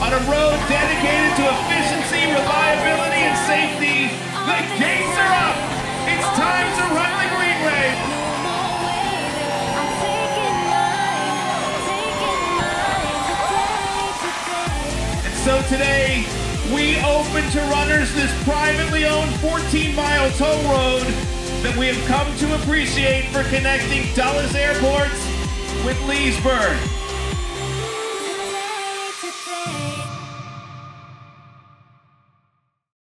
on a road dedicated to efficiency, reliability, and safety. The gates are up. It's time to run the Greenway. And so today, we open to runners this privately owned 14-mile toll road that we have come to appreciate for connecting Dulles Airport with Leesburg.